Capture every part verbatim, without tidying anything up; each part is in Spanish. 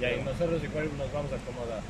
y ahí nosotros igual nos vamos a acomodar.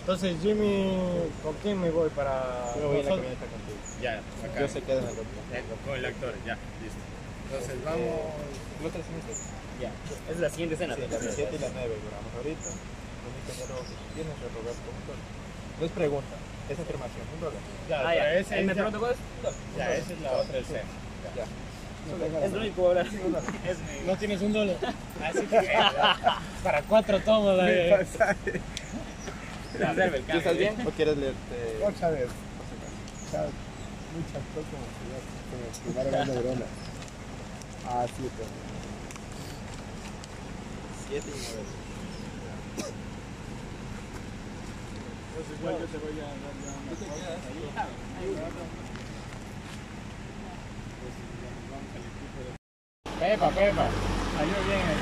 Entonces, Jimmy, ¿con quién me voy para...? Yo voy en la camioneta contigo. Ya, acá. Yo se quedo en la camioneta. Con el actor, ya, listo. Entonces, eh, vamos... ¿Cómo te decimos? Ya, es la siguiente escena. Sí, la siete y la nueve, duramos ahorita. Lo único que tienes es reprobar con un dólar. No es pregunta, es afirmación, un dólar. Ya, ah, ya, ese... ¿Me pregunto cuál es? Ya, esa es la otra escena. Ya. Es lo único, ¿verdad? No tienes un dólar. Así que... Para cuatro tomos, la de... ¿Tú estás bien o quieres leerte? Por saber. Muchas cosas como que me broma. Ah, sí, pero... siete y nueve. Entonces igual yo te voy a dar ya ahí. Pepa, Pepa. Salió bien ahí.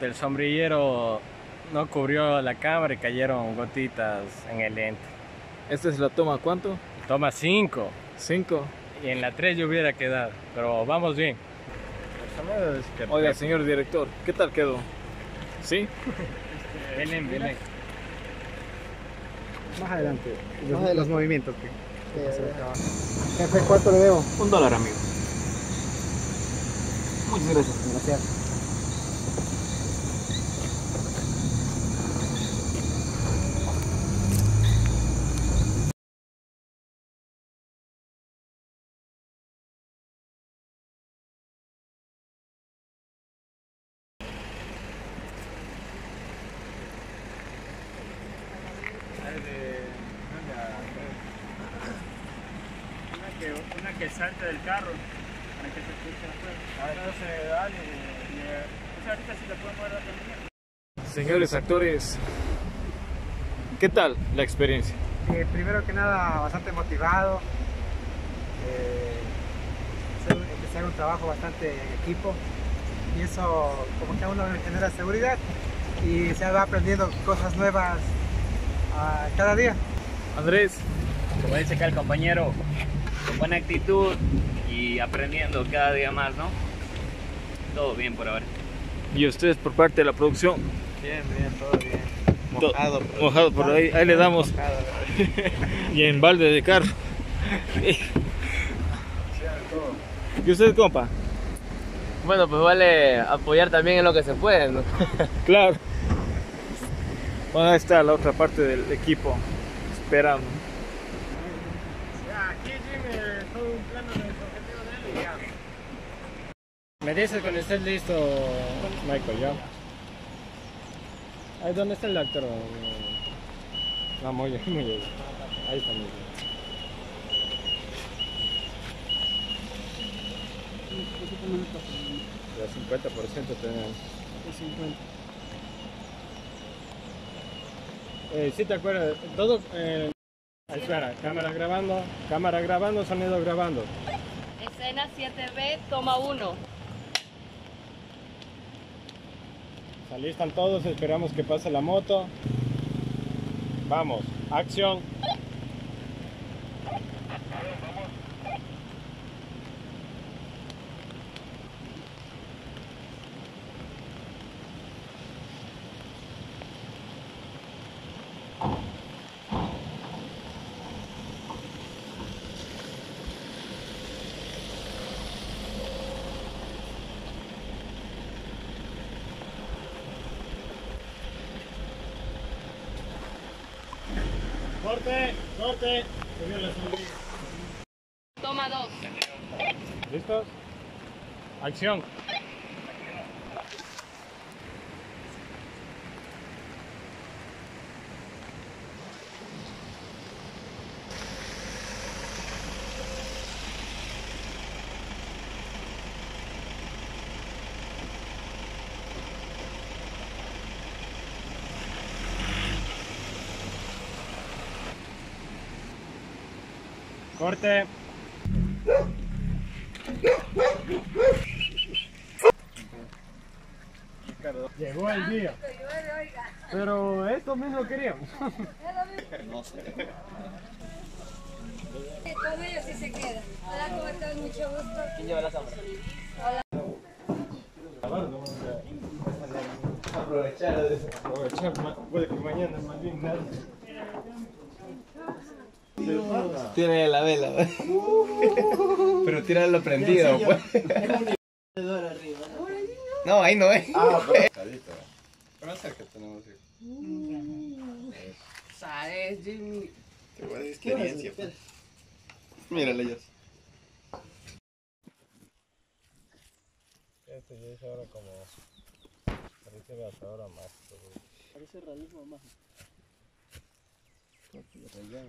El sombrillero no cubrió la cámara y cayeron gotitas en el lente. ¿Esta es la toma cuánto? Toma cinco. ¿cinco? Y en la tres yo hubiera quedado, pero vamos bien. Oiga, señor director, ¿qué tal quedó? ¿Sí? Este, bien, más adelante, los, los, los movimientos. Que, que jefe, ¿cuánto le debo? Un dólar, amigo. Muchas gracias. Gracias. Una que salte del carro para que se escuche afuera. Entonces, dale. Y, y, pues ahorita sí te puedo mover la camioneta. Señores actores, ¿qué tal la experiencia? Eh, primero que nada, bastante motivado. Eh, empezar un trabajo bastante en equipo. Y eso, como que a uno le genera seguridad y se va aprendiendo cosas nuevas uh, cada día. Andrés, como dice acá el compañero, con buena actitud y aprendiendo cada día más, ¿no? Todo bien por ahora. ¿Y ustedes por parte de la producción? Bien, bien, todo bien. Mojado, todo, por, mojado por ahí, ahí le damos. Mojado, y en balde de carro. ¿Y ustedes, compa? Bueno, pues vale apoyar también en lo que se puede, ¿no? Claro. Bueno, ahí está la otra parte del equipo, esperando. Me dices cuando estés listo, Michael, ¿ya? Ahí donde está el actor. No, muy bien, muy bien. Ahí está, muy bien. Ya cincuenta por ciento tenemos. Eh, ¿sí te acuerdas? Todo... Eh, espera, cámara grabando, cámara grabando, sonido grabando. Escena siete B, toma uno. Se alistan todos, esperamos que pase la moto. Vamos, acción. Corte, corte, toma dos. ¿Listos? Acción. Corte. Llegó el día. Pero esto mismo queríamos. No sé. Todos ellos sí se quedan. Hola, ¿cómo estás? Mucho gusto. ¿Quién lleva la sombra? Hola. Aprovechar. Aprovechar. Puede que mañana más bien nada. Tiene la vela, uh, pero tíralo prendido, sí, pues. No, ahí no es. Ah, pero está listo. Pero acércate, no sé. Sabes, Jimmy. Qué buena experiencia, pues. Mírale, ellos. Este ya es ahora como. Parece gastadora más. Parece realismo más. Es que un regalo.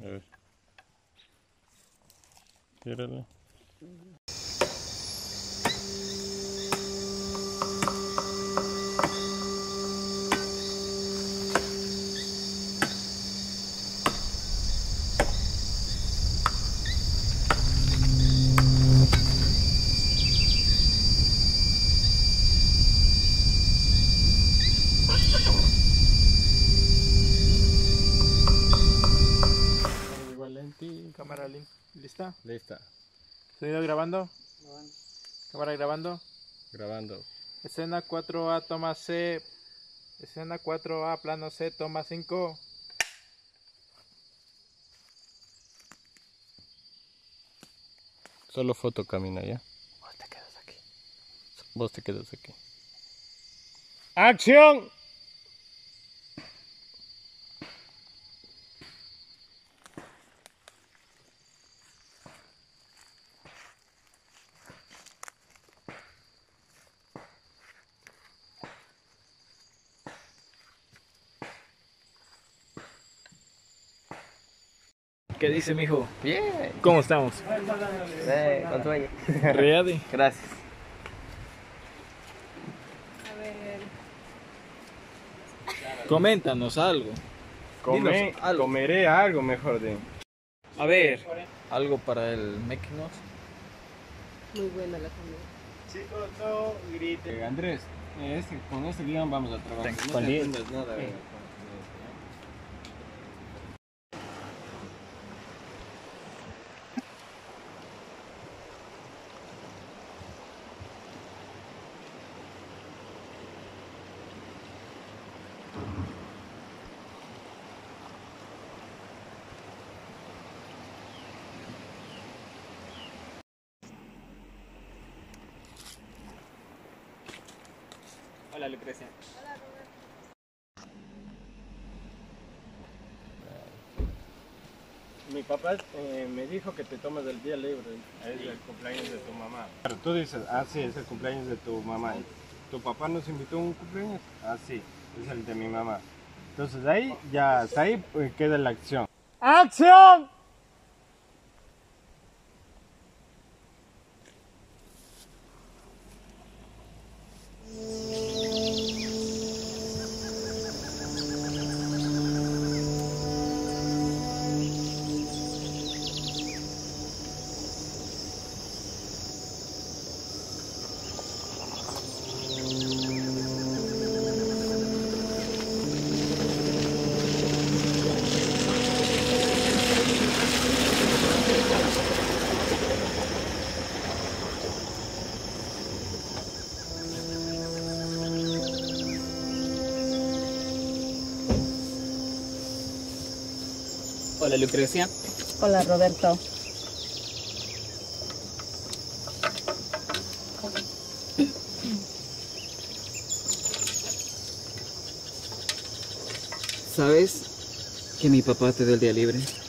A ver, tírale. Cámara lista. Lista. ¿Sonido grabando? Grabando. Cámara grabando. Grabando. Escena cuatro A, toma C. Escena cuatro A, plano C, toma cinco. Solo foto camina ya. Vos te quedas aquí. Vos te quedas aquí. ¡Acción! ¿Qué dice, mijo? Bien. ¿Cómo estamos? Eh, con sueño. Ready. Gracias. A ver. Coméntanos algo. Come, algo. Comeré algo mejor de... A ver. Algo para el making of. Muy buena la comida. Sí, todo, todo grite. Andrés, este, con este guión vamos a trabajar. No te entiendes nada. Eh. Hola, Lucrecia. Hola, Rubén. Mi papá eh, me dijo que te tomas el día libre. Es sí. El cumpleaños de tu mamá. Pero tú dices, ah, sí, es el cumpleaños de tu mamá. ¿Tu papá nos invitó a un cumpleaños? Ah, sí, es el de mi mamá. Entonces ahí, ya, hasta ahí queda la acción. ¡Acción! Hola, Lucrecia. Hola, Roberto. ¿Sabes que mi papá te dio el día libre?